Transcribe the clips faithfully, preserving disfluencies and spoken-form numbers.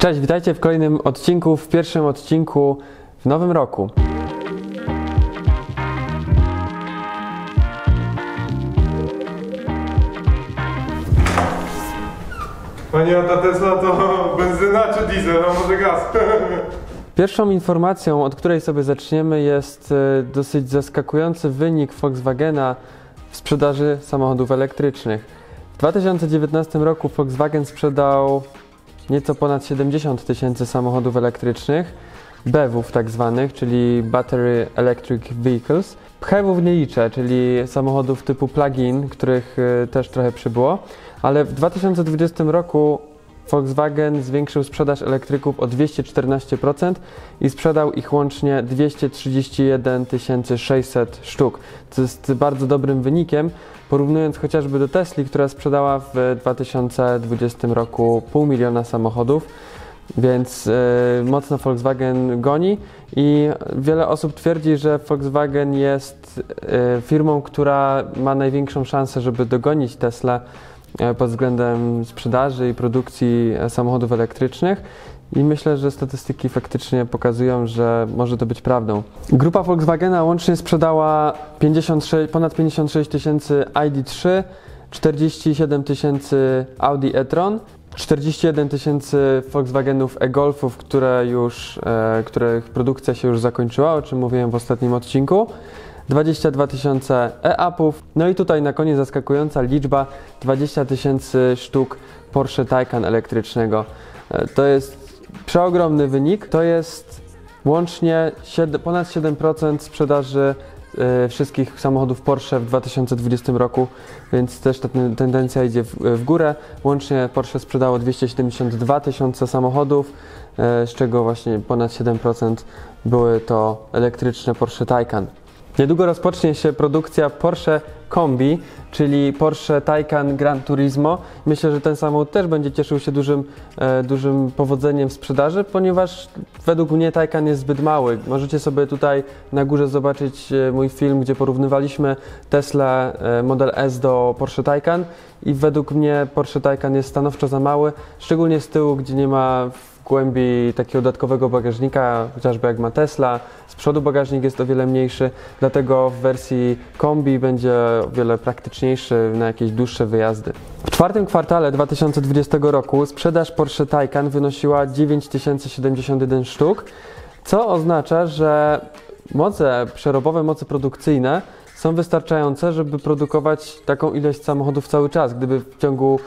Cześć, witajcie w kolejnym odcinku, w pierwszym odcinku w nowym roku. Pani, a ta Tesla to benzyna czy diesel, a może gaz? Pierwszą informacją, od której sobie zaczniemy, jest dosyć zaskakujący wynik Volkswagena w sprzedaży samochodów elektrycznych. W dwa tysiące dziewiętnastym roku Volkswagen sprzedał nieco ponad siedemdziesiąt tysięcy samochodów elektrycznych, B E V-ów tak zwanych, czyli Battery Electric Vehicles. P H E V-ów nie liczę, czyli samochodów typu plug-in, których też trochę przybyło, ale w dwa tysiące dwudziestym roku Volkswagen zwiększył sprzedaż elektryków o dwieście czternaście procent i sprzedał ich łącznie dwieście trzydzieści jeden tysięcy sześćset sztuk. To jest bardzo dobrym wynikiem, porównując chociażby do Tesli, która sprzedała w dwa tysiące dwudziestym roku pół miliona samochodów, więc yy, mocno Volkswagen goni i wiele osób twierdzi, że Volkswagen jest yy, firmą, która ma największą szansę, żeby dogonić Tesla pod względem sprzedaży i produkcji samochodów elektrycznych i myślę, że statystyki faktycznie pokazują, że może to być prawdą. Grupa Volkswagena łącznie sprzedała pięćdziesiąt sześć, ponad pięćdziesiąt sześć tysięcy I D trzy, czterdzieści siedem tysięcy Audi e-tron, czterdzieści jeden tysięcy Volkswagenów e-golfów, które już, e, których produkcja się już zakończyła, o czym mówiłem w ostatnim odcinku, dwadzieścia dwa tysiące e-upów, no i tutaj na koniec zaskakująca liczba dwadzieścia tysięcy sztuk Porsche Taycan elektrycznego. To jest przeogromny wynik, to jest łącznie ponad siedem procent sprzedaży wszystkich samochodów Porsche w dwa tysiące dwudziestym roku, więc też ta tendencja idzie w górę. Łącznie Porsche sprzedało dwieście siedemdziesiąt dwa tysiące samochodów, z czego właśnie ponad siedem procent były to elektryczne Porsche Taycan. Niedługo rozpocznie się produkcja Porsche Kombi, czyli Porsche Taycan Gran Turismo. Myślę, że ten samochód też będzie cieszył się dużym, e, dużym powodzeniem w sprzedaży, ponieważ według mnie Taycan jest zbyt mały. Możecie sobie tutaj na górze zobaczyć mój film, gdzie porównywaliśmy Tesla Model S do Porsche Taycan i według mnie Porsche Taycan jest stanowczo za mały, szczególnie z tyłu, gdzie nie ma głębi takiego dodatkowego bagażnika, chociażby jak ma Tesla. Z przodu bagażnik jest o wiele mniejszy, dlatego w wersji kombi będzie o wiele praktyczniejszy na jakieś dłuższe wyjazdy. W czwartym kwartale dwa tysiące dwudziestego roku sprzedaż Porsche Taycan wynosiła dziewięć tysięcy siedemdziesiąt jeden sztuk, co oznacza, że moce przerobowe, moce produkcyjne są wystarczające, żeby produkować taką ilość samochodów cały czas. Gdyby w ciągu,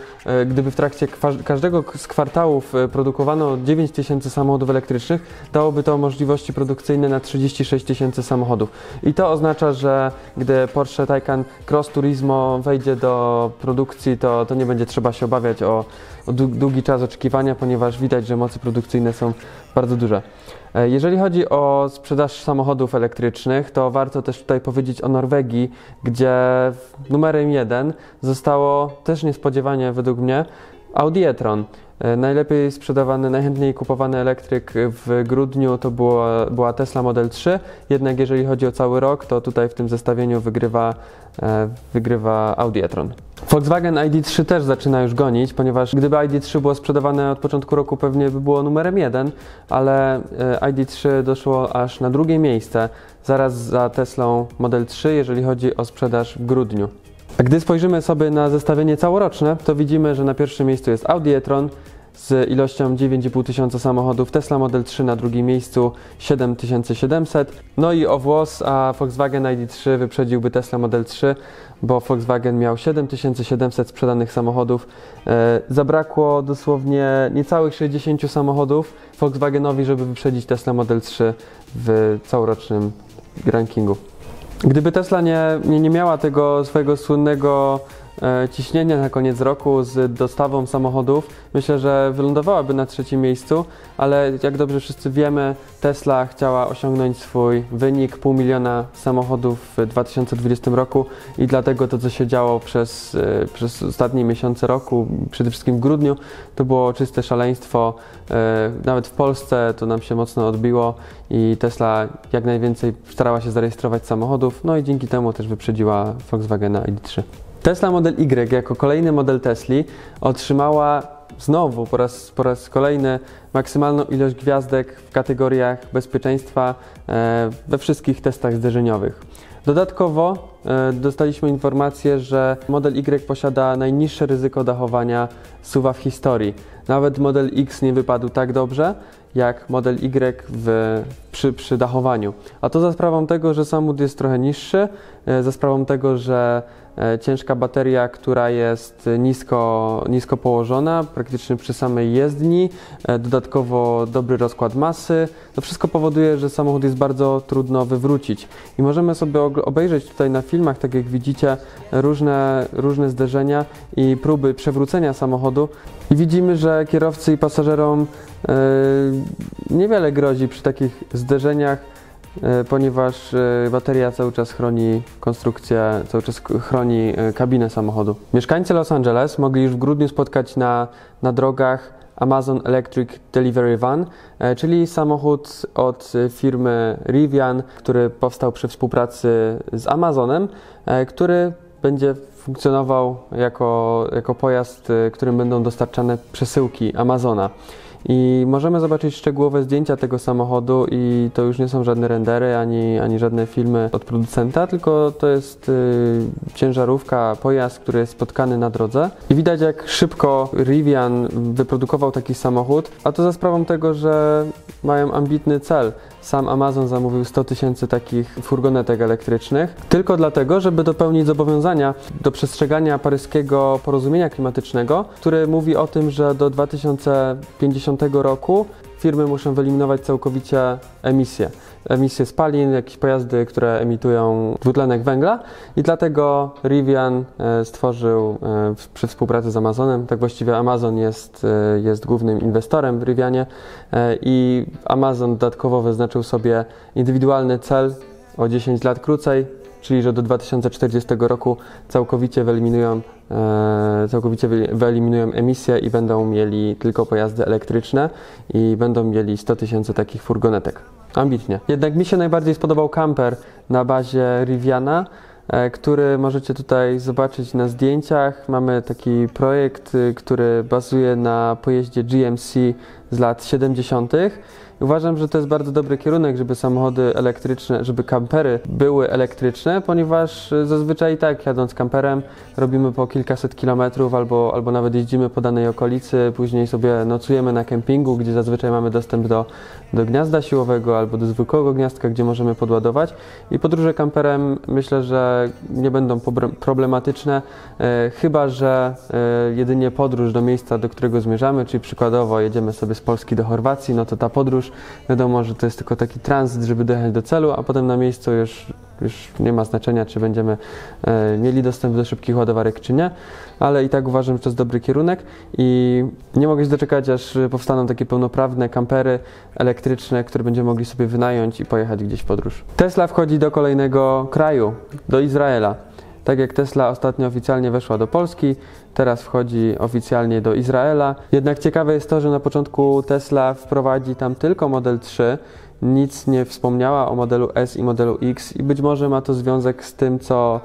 gdyby w trakcie każdego z kwartałów produkowano dziewięć tysięcy samochodów elektrycznych, dałoby to możliwości produkcyjne na trzydzieści sześć tysięcy samochodów. I to oznacza, że gdy Porsche Taycan Cross Turismo wejdzie do produkcji, to, to nie będzie trzeba się obawiać o, o długi czas oczekiwania, ponieważ widać, że mocy produkcyjne są bardzo duże. Jeżeli chodzi o sprzedaż samochodów elektrycznych, to warto też tutaj powiedzieć o Norwegii, gdzie numerem jeden zostało też niespodziewanie według mnie Audi e-tron. Najlepiej sprzedawany, najchętniej kupowany elektryk w grudniu to było, była Tesla Model trzy, jednak jeżeli chodzi o cały rok, to tutaj w tym zestawieniu wygrywa, wygrywa Audi e-tron. Volkswagen I D trzy też zaczyna już gonić, ponieważ gdyby I D trzy było sprzedawane od początku roku, pewnie by było numerem jeden, ale I D trzy doszło aż na drugie miejsce, zaraz za Teslą Model trzy, jeżeli chodzi o sprzedaż w grudniu. A gdy spojrzymy sobie na zestawienie całoroczne, to widzimy, że na pierwszym miejscu jest Audi e-tron z ilością dziewięć i pół tysiąca samochodów, Tesla Model trzy na drugim miejscu siedem tysięcy siedemset, no i o włos, a Volkswagen I D trzy wyprzedziłby Tesla Model trzy, bo Volkswagen miał siedem tysięcy siedemset sprzedanych samochodów. Zabrakło dosłownie niecałych sześćdziesięciu samochodów Volkswagenowi, żeby wyprzedzić Tesla Model trzy w całorocznym rankingu. Gdyby Tesla nie, nie, nie miała tego swojego słynnego e, ciśnienia na koniec roku z dostawą samochodów, myślę, że wylądowałaby na trzecim miejscu, ale jak dobrze wszyscy wiemy, Tesla chciała osiągnąć swój wynik pół miliona samochodów w dwa tysiące dwudziestym roku i dlatego to, co się działo przez, e, przez ostatnie miesiące roku, przede wszystkim w grudniu, to było czyste szaleństwo. E, nawet w Polsce to nam się mocno odbiło i Tesla jak najwięcej starała się zarejestrować samochodów, no i dzięki temu też wyprzedziła Volkswagena I D trzy. Tesla Model Y jako kolejny model Tesli otrzymała znowu po raz, po raz kolejny maksymalną ilość gwiazdek w kategoriach bezpieczeństwa we wszystkich testach zderzeniowych. Dodatkowo dostaliśmy informację, że model Y posiada najniższe ryzyko dachowania suwa w historii. Nawet model X nie wypadł tak dobrze jak model Y w, przy, przy dachowaniu. A to za sprawą tego, że samochód jest trochę niższy, za sprawą tego, że ciężka bateria, która jest nisko, nisko położona, praktycznie przy samej jezdni, dodatkowo dobry rozkład masy. To wszystko powoduje, że samochód jest bardzo trudno wywrócić. I możemy sobie obejrzeć tutaj na filmach, tak jak widzicie, różne, różne zderzenia i próby przewrócenia samochodu. I widzimy, że kierowcy i pasażerom yy, niewiele grozi przy takich zderzeniach, ponieważ bateria cały czas chroni konstrukcję, cały czas chroni kabinę samochodu. Mieszkańcy Los Angeles mogli już w grudniu spotkać na, na drogach Amazon Electric Delivery Van, czyli samochód od firmy Rivian, który powstał przy współpracy z Amazonem, który będzie funkcjonował jako, jako pojazd, którym będą dostarczane przesyłki Amazona. I możemy zobaczyć szczegółowe zdjęcia tego samochodu i to już nie są żadne rendery, ani, ani żadne filmy od producenta, tylko to jest y, ciężarówka, pojazd, który jest spotkany na drodze. I widać, jak szybko Rivian wyprodukował taki samochód, a to za sprawą tego, że mają ambitny cel. Sam Amazon zamówił sto tysięcy takich furgonetek elektrycznych, tylko dlatego, żeby dopełnić zobowiązania do przestrzegania paryskiego porozumienia klimatycznego, który mówi o tym, że do dwa tysiące pięćdziesiątego roku firmy muszą wyeliminować całkowicie emisje. Emisje spalin, jakieś pojazdy, które emitują dwutlenek węgla, i dlatego Rivian stworzył przy współpracy z Amazonem, tak właściwie Amazon jest, jest głównym inwestorem w Rivianie, i Amazon dodatkowo wyznaczył sobie indywidualny cel o dziesięć lat krócej, czyli że do dwa tysiące czterdziestego roku całkowicie wyeliminują całkowicie wyeliminują emisję i będą mieli tylko pojazdy elektryczne i będą mieli sto tysięcy takich furgonetek. Ambitnie. Jednak mi się najbardziej spodobał kamper na bazie Riviana, który możecie tutaj zobaczyć na zdjęciach. Mamy taki projekt, który bazuje na pojeździe G M C z lat siedemdziesiątych. Uważam, że to jest bardzo dobry kierunek, żeby samochody elektryczne, żeby kampery były elektryczne, ponieważ zazwyczaj tak, jadąc kamperem, robimy po kilkaset kilometrów albo, albo nawet jeździmy po danej okolicy, później sobie nocujemy na kempingu, gdzie zazwyczaj mamy dostęp do, do gniazda siłowego albo do zwykłego gniazdka, gdzie możemy podładować, i podróże kamperem myślę, że nie będą problematyczne, e, chyba że e, jedynie podróż do miejsca, do którego zmierzamy, czyli przykładowo jedziemy sobie z Polski do Chorwacji, no to ta podróż, wiadomo, że to jest tylko taki tranzyt, żeby dojechać do celu, a potem na miejscu już, już nie ma znaczenia, czy będziemy e, mieli dostęp do szybkich ładowarek, czy nie, ale i tak uważam, że to jest dobry kierunek i nie mogę się doczekać, aż powstaną takie pełnoprawne kampery elektryczne, które będziemy mogli sobie wynająć i pojechać gdzieś w podróż. Tesla wchodzi do kolejnego kraju, do Izraela. Tak jak Tesla ostatnio oficjalnie weszła do Polski, teraz wchodzi oficjalnie do Izraela. Jednak ciekawe jest to, że na początku Tesla wprowadzi tam tylko Model trzy, nic nie wspomniała o modelu S i modelu X i być może ma to związek z tym, co,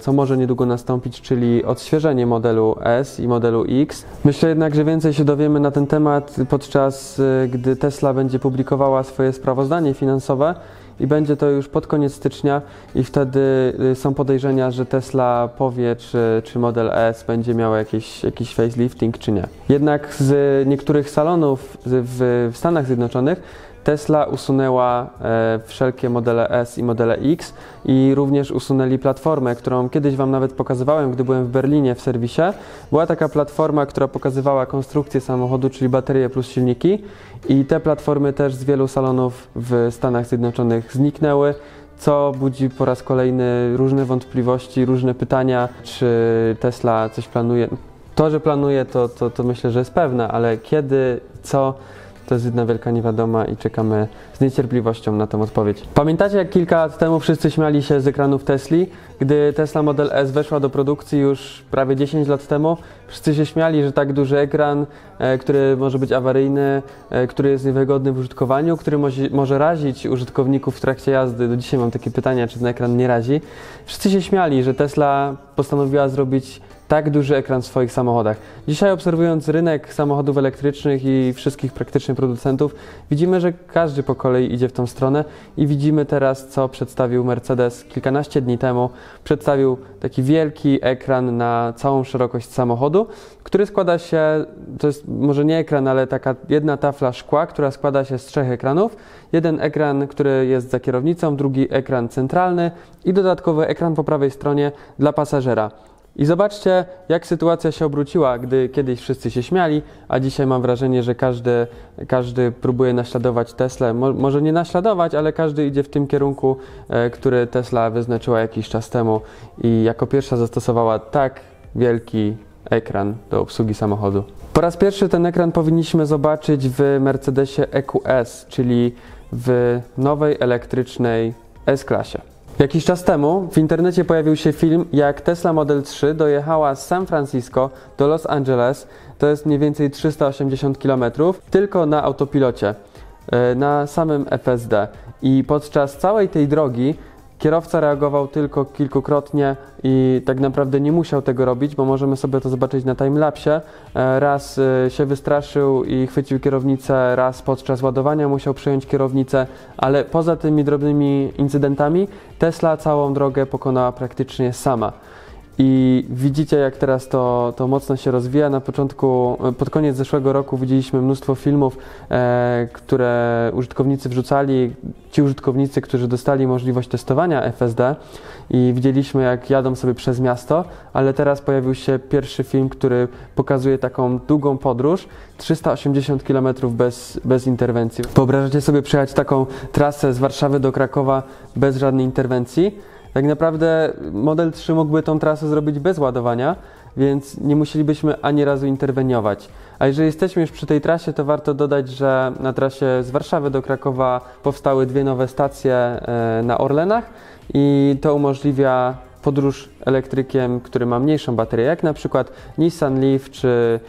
co może niedługo nastąpić, czyli odświeżenie modelu S i modelu X. Myślę jednak, że więcej się dowiemy na ten temat podczas gdy Tesla będzie publikowała swoje sprawozdanie finansowe. I będzie to już pod koniec stycznia i wtedy są podejrzenia, że Tesla powie, czy, czy Model S będzie miał jakiś, jakiś facelifting, czy nie. Jednak z niektórych salonów w Stanach Zjednoczonych Tesla usunęła wszelkie modele S i modele X i również usunęli platformę, którą kiedyś Wam nawet pokazywałem, gdy byłem w Berlinie w serwisie. Była taka platforma, która pokazywała konstrukcję samochodu, czyli baterie plus silniki, i te platformy też z wielu salonów w Stanach Zjednoczonych zniknęły, co budzi po raz kolejny różne wątpliwości, różne pytania, czy Tesla coś planuje. To, że planuje, to, to, to myślę, że jest pewne, ale kiedy, co, to jest jedna wielka niewiadoma i czekamy z niecierpliwością na tę odpowiedź. Pamiętacie, jak kilka lat temu wszyscy śmiali się z ekranów Tesli? Gdy Tesla Model S weszła do produkcji już prawie dziesięć lat temu, wszyscy się śmiali, że tak duży ekran, e, który może być awaryjny, e, który jest niewygodny w użytkowaniu, który mo może razić użytkowników w trakcie jazdy. Do dzisiaj mam takie pytania, czy ten ekran nie razi. Wszyscy się śmiali, że Tesla postanowiła zrobić tak duży ekran w swoich samochodach. Dzisiaj obserwując rynek samochodów elektrycznych i wszystkich praktycznie producentów, widzimy, że każdy po kolei idzie w tą stronę i widzimy teraz, co przedstawił Mercedes kilkanaście dni temu. Przedstawił taki wielki ekran na całą szerokość samochodu, który składa się, to jest może nie ekran, ale taka jedna tafla szkła, która składa się z trzech ekranów. Jeden ekran, który jest za kierownicą, drugi ekran centralny i dodatkowy ekran po prawej stronie dla pasażera. I zobaczcie, jak sytuacja się obróciła, gdy kiedyś wszyscy się śmiali, a dzisiaj mam wrażenie, że każdy, każdy próbuje naśladować Teslę. Mo- może nie naśladować, ale każdy idzie w tym kierunku, e, który Tesla wyznaczyła jakiś czas temu i jako pierwsza zastosowała tak wielki ekran do obsługi samochodu. Po raz pierwszy ten ekran powinniśmy zobaczyć w Mercedesie E Q S, czyli w nowej elektrycznej S-klasie. Jakiś czas temu w internecie pojawił się film, jak Tesla Model trzy dojechała z San Francisco do Los Angeles, to jest mniej więcej trzysta osiemdziesiąt kilometrów, tylko na autopilocie, na samym F S D. I podczas całej tej drogi kierowca reagował tylko kilkukrotnie i tak naprawdę nie musiał tego robić, bo możemy sobie to zobaczyć na timelapsie. Raz się wystraszył i chwycił kierownicę, raz podczas ładowania musiał przejąć kierownicę, ale poza tymi drobnymi incydentami Tesla całą drogę pokonała praktycznie sama. I widzicie, jak teraz to, to mocno się rozwija. Na początku, pod koniec zeszłego roku widzieliśmy mnóstwo filmów, e, które użytkownicy wrzucali, ci użytkownicy, którzy dostali możliwość testowania F S D i widzieliśmy, jak jadą sobie przez miasto, ale teraz pojawił się pierwszy film, który pokazuje taką długą podróż, trzysta osiemdziesiąt kilometrów bez, bez interwencji. Wyobrażacie sobie przejechać taką trasę z Warszawy do Krakowa bez żadnej interwencji? Tak naprawdę Model trzy mógłby tą trasę zrobić bez ładowania, więc nie musielibyśmy ani razu interweniować. A jeżeli jesteśmy już przy tej trasie, to warto dodać, że na trasie z Warszawy do Krakowa powstały dwie nowe stacje na Orlenach i to umożliwia podróż elektrykiem, który ma mniejszą baterię, jak na przykład Nissan Leaf czy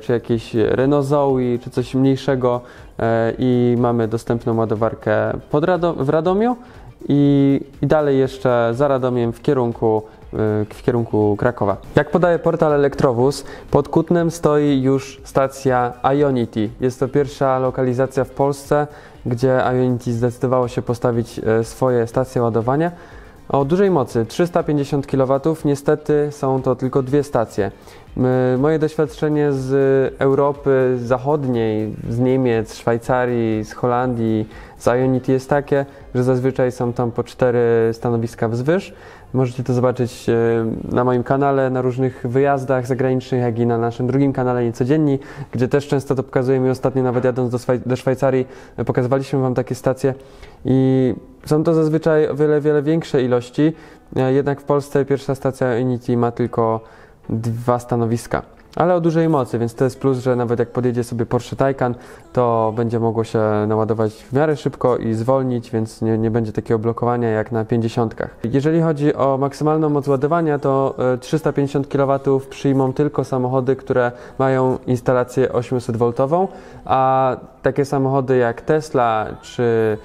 czy jakieś Renault Zoe, czy coś mniejszego i mamy dostępną ładowarkę pod Radom- w Radomiu i, i dalej jeszcze za Radomiem w kierunku, w kierunku Krakowa. Jak podaje portal Elektrowóz, pod Kutnem stoi już stacja Ionity. Jest to pierwsza lokalizacja w Polsce, gdzie Ionity zdecydowało się postawić swoje stacje ładowania o dużej mocy, trzysta pięćdziesiąt kilowatów, niestety są to tylko dwie stacje. Moje doświadczenie z Europy Zachodniej, z Niemiec, Szwajcarii, z Holandii, z Ionity jest takie, że zazwyczaj są tam po cztery stanowiska wzwyż. Możecie to zobaczyć na moim kanale, na różnych wyjazdach zagranicznych, jak i na naszym drugim kanale Niecodzienni, gdzie też często to pokazujemy. Ostatnio nawet jadąc do, Szwaj- do Szwajcarii pokazywaliśmy Wam takie stacje i są to zazwyczaj o wiele, wiele większe ilości, jednak w Polsce pierwsza stacja Ionity ma tylko dwa stanowiska, ale o dużej mocy, więc to jest plus, że nawet jak podjedzie sobie Porsche Taycan, to będzie mogło się naładować w miarę szybko i zwolnić, więc nie, nie będzie takiego blokowania jak na pięćdziesiątkach. Jeżeli chodzi o maksymalną moc ładowania, to trzysta pięćdziesiąt kilowatów przyjmą tylko samochody, które mają instalację osiemset woltową, a takie samochody jak Tesla, czy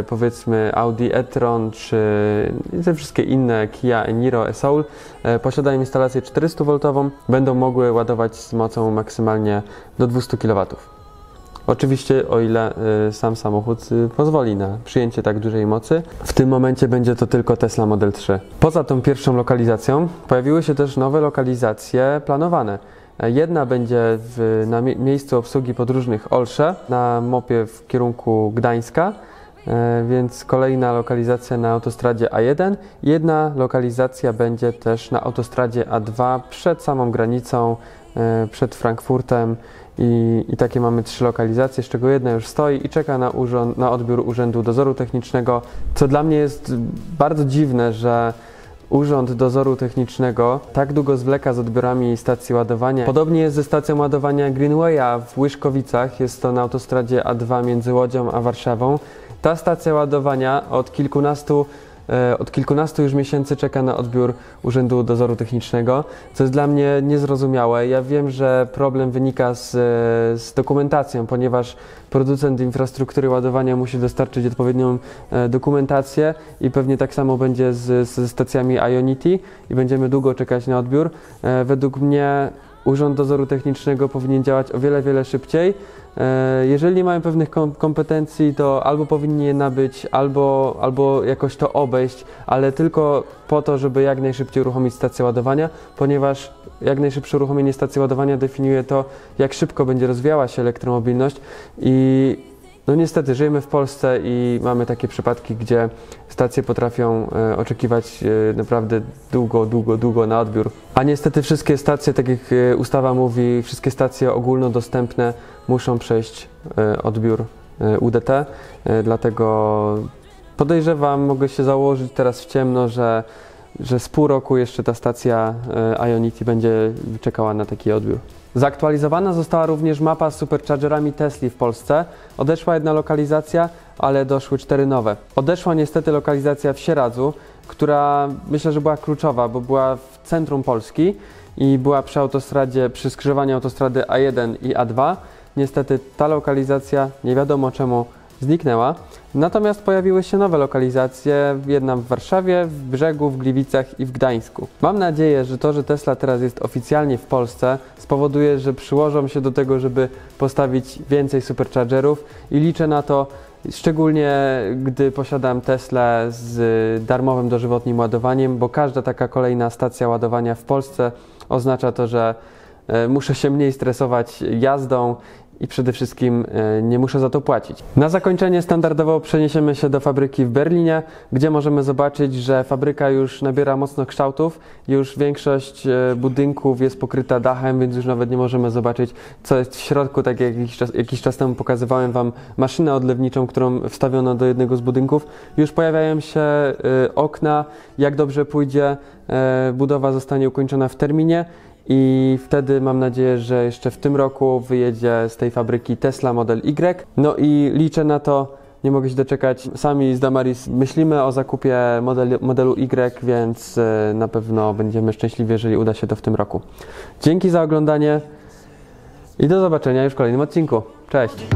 y, powiedzmy Audi e-tron, czy te wszystkie inne, Kia E-Niro, e-Soul, y, posiadają instalację czterysta woltową, będą mogły ładować z mocą maksymalnie do dwieście kilowatów. Oczywiście o ile y, sam samochód y, pozwoli na przyjęcie tak dużej mocy. W tym momencie będzie to tylko Tesla Model trzy. Poza tą pierwszą lokalizacją pojawiły się też nowe lokalizacje planowane. Jedna będzie w, na mie- miejscu obsługi podróżnych Olsze, na mopie w kierunku Gdańska, e, więc kolejna lokalizacja na autostradzie A jeden. Jedna lokalizacja będzie też na autostradzie A dwa przed samą granicą, e, przed Frankfurtem i, i takie mamy trzy lokalizacje, z czego jedna już stoi i czeka na, urząd, na odbiór Urzędu Dozoru Technicznego, co dla mnie jest bardzo dziwne, że Urząd Dozoru Technicznego tak długo zwleka z odbiorami stacji ładowania. Podobnie jest ze stacją ładowania Greenwaya w Łyszkowicach, jest to na autostradzie A dwa między Łodzią a Warszawą. Ta stacja ładowania od kilkunastu od kilkunastu już miesięcy czeka na odbiór Urzędu Dozoru Technicznego, co jest dla mnie niezrozumiałe. Ja wiem, że problem wynika z, z dokumentacją, ponieważ producent infrastruktury ładowania musi dostarczyć odpowiednią dokumentację i pewnie tak samo będzie z, z stacjami Ionity i będziemy długo czekać na odbiór. Według mnie Urząd Dozoru Technicznego powinien działać o wiele, wiele szybciej. Jeżeli nie mamy pewnych kompetencji, to albo powinni je nabyć, albo, albo jakoś to obejść, ale tylko po to, żeby jak najszybciej uruchomić stację ładowania, ponieważ jak najszybsze uruchomienie stacji ładowania definiuje to, jak szybko będzie rozwijała się elektromobilność. I no niestety żyjemy w Polsce i mamy takie przypadki, gdzie stacje potrafią oczekiwać naprawdę długo, długo, długo na odbiór. A niestety wszystkie stacje, tak jak ustawa mówi, wszystkie stacje ogólnodostępne muszą przejść odbiór U D T, dlatego podejrzewam, mogę się założyć teraz w ciemno, że, że z pół roku jeszcze ta stacja Ionity będzie czekała na taki odbiór. Zaktualizowana została również mapa z superchargerami Tesli w Polsce. Odeszła jedna lokalizacja, ale doszły cztery nowe. Odeszła niestety lokalizacja w Sieradzu, która myślę, że była kluczowa, bo była w centrum Polski i była przy autostradzie, przy skrzyżowaniu autostrady A jeden i A dwa. Niestety ta lokalizacja, nie wiadomo czemu, zniknęła. Natomiast pojawiły się nowe lokalizacje, jedna w Warszawie, w Brzegu, w Gliwicach i w Gdańsku. Mam nadzieję, że to, że Tesla teraz jest oficjalnie w Polsce, spowoduje, że przyłożą się do tego, żeby postawić więcej superchargerów i liczę na to, szczególnie gdy posiadam Teslę z darmowym dożywotnim ładowaniem, bo każda taka kolejna stacja ładowania w Polsce oznacza to, że muszę się mniej stresować jazdą i przede wszystkim nie muszę za to płacić. Na zakończenie standardowo przeniesiemy się do fabryki w Berlinie, gdzie możemy zobaczyć, że fabryka już nabiera mocno kształtów, już większość budynków jest pokryta dachem, więc już nawet nie możemy zobaczyć, co jest w środku. Tak jak jakiś czas, jakiś czas temu pokazywałem Wam maszynę odlewniczą, którą wstawiono do jednego z budynków. Już pojawiają się okna, jak dobrze pójdzie, budowa zostanie ukończona w terminie. I wtedy mam nadzieję, że jeszcze w tym roku wyjedzie z tej fabryki Tesla Model Y. No i liczę na to, nie mogę się doczekać. Sami z Damaris myślimy o zakupie modelu, modelu Y, więc na pewno będziemy szczęśliwi, jeżeli uda się to w tym roku. Dzięki za oglądanie i do zobaczenia już w kolejnym odcinku. Cześć!